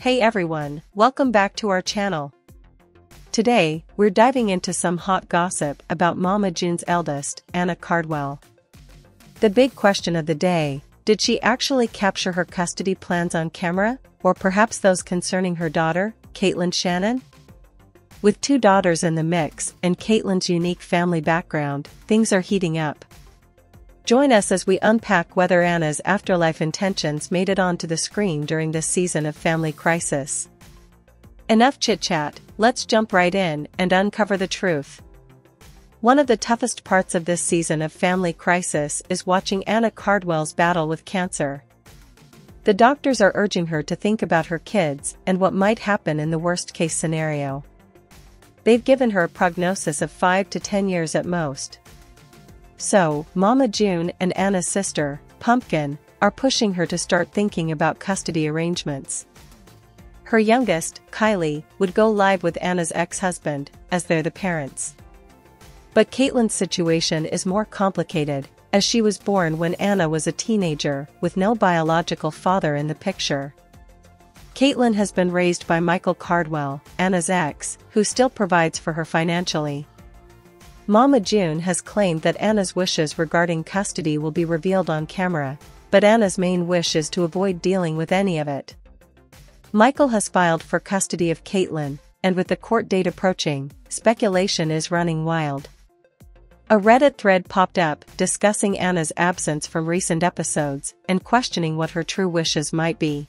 Hey everyone, welcome back to our channel. Today, we're diving into some hot gossip about Mama June's eldest, Anna Cardwell. The big question of the day, did she actually capture her custody plans on camera, or perhaps those concerning her daughter, Kaitlyn Shannon? With two daughters in the mix and Kaitlyn's unique family background, things are heating up. Join us as we unpack whether Anna's afterlife intentions made it onto the screen during this season of Family Crisis. Enough chit-chat, let's jump right in and uncover the truth. One of the toughest parts of this season of Family Crisis is watching Anna Cardwell's battle with cancer. The doctors are urging her to think about her kids and what might happen in the worst-case scenario. They've given her a prognosis of 5 to 10 years at most. So, Mama June and Anna's sister, Pumpkin, are pushing her to start thinking about custody arrangements. Her youngest, Kylie, would go live with Anna's ex-husband, as they're the parents. But Kaitlyn's situation is more complicated, as she was born when Anna was a teenager, with no biological father in the picture. Kaitlyn has been raised by Michael Cardwell, Anna's ex, who still provides for her financially. Mama June has claimed that Anna's wishes regarding custody will be revealed on camera, but Anna's main wish is to avoid dealing with any of it. Michael has filed for custody of Kaitlyn, and with the court date approaching, speculation is running wild. A Reddit thread popped up discussing Anna's absence from recent episodes and questioning what her true wishes might be.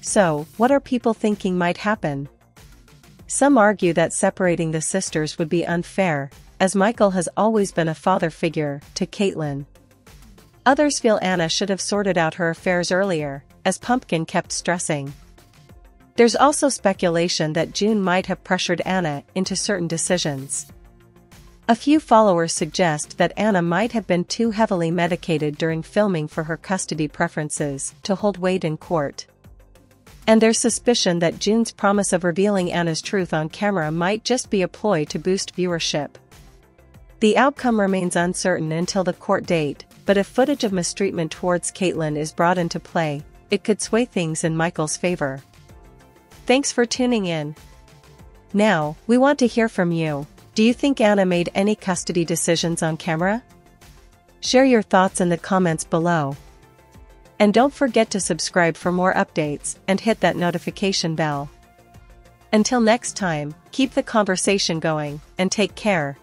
So, what are people thinking might happen? Some argue that separating the sisters would be unfair, as Michael has always been a father figure to Kaitlyn. Others feel Anna should have sorted out her affairs earlier, as Pumpkin kept stressing. There's also speculation that June might have pressured Anna into certain decisions. A few followers suggest that Anna might have been too heavily medicated during filming for her custody preferences to hold weight in court. And there's suspicion that June's promise of revealing Anna's truth on camera might just be a ploy to boost viewership. The outcome remains uncertain until the court date, but if footage of mistreatment towards Kaitlyn is brought into play, it could sway things in Michael's favor. Thanks for tuning in. Now, we want to hear from you. Do you think Anna made any custody decisions on camera? Share your thoughts in the comments below. And don't forget to subscribe for more updates and hit that notification bell. Until next time, keep the conversation going and take care.